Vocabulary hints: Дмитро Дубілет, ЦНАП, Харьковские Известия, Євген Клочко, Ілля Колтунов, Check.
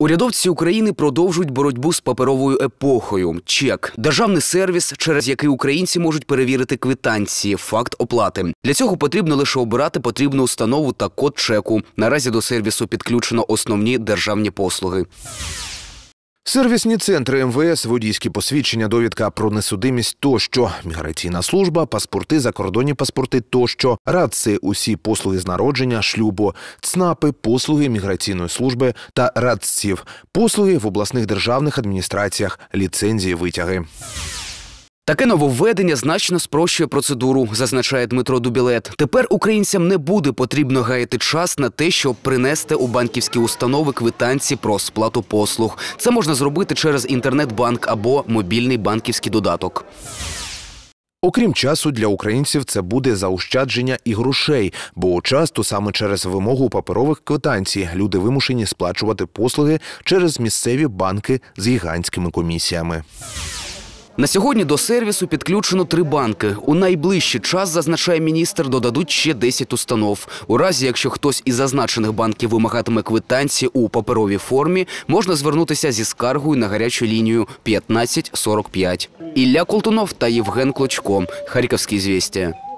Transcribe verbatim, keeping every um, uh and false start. Урядовці України продовжують боротьбу з паперовою епохою. Чек – державний сервіс, через який українці можуть перевірити квитанції, факт оплати. Для цього потрібно лише обирати потрібну установу та код чеку. Наразі до сервісу підключено основні державні послуги. Сервісні центри ем ве ес, водійські посвідчення, довідка про несудимість тощо, міграційна служба, паспорти, закордонні паспорти тощо, радси – усі послуги з народження, шлюбу, ЦНАПи, послуги міграційної служби та радців, послуги в обласних державних адміністраціях, ліцензії, витяги. Таке нововведення значно спрощує процедуру, зазначає Дмитро Дубілет. Тепер українцям не буде потрібно гаяти час на те, щоб принести у банківські установи квитанції про сплату послуг. Це можна зробити через інтернет-банк або мобільний банківський додаток. Окрім часу, для українців це буде заощадження і грошей, бо часто саме через вимогу паперових квитанцій люди вимушені сплачувати послуги через місцеві банки з гігантськими комісіями. На сьогодні до сервісу підключено три банки. У найближчий час, зазначає міністр, додадуть ще десять установ. У разі, якщо хтось із зазначених банків вимагатиме квитанції у паперовій формі, можна звернутися зі скаргою на гарячу лінію п'ятнадцять сорок п'ять. Ілля Колтунов та Євген Клочко. Харьковские Известия.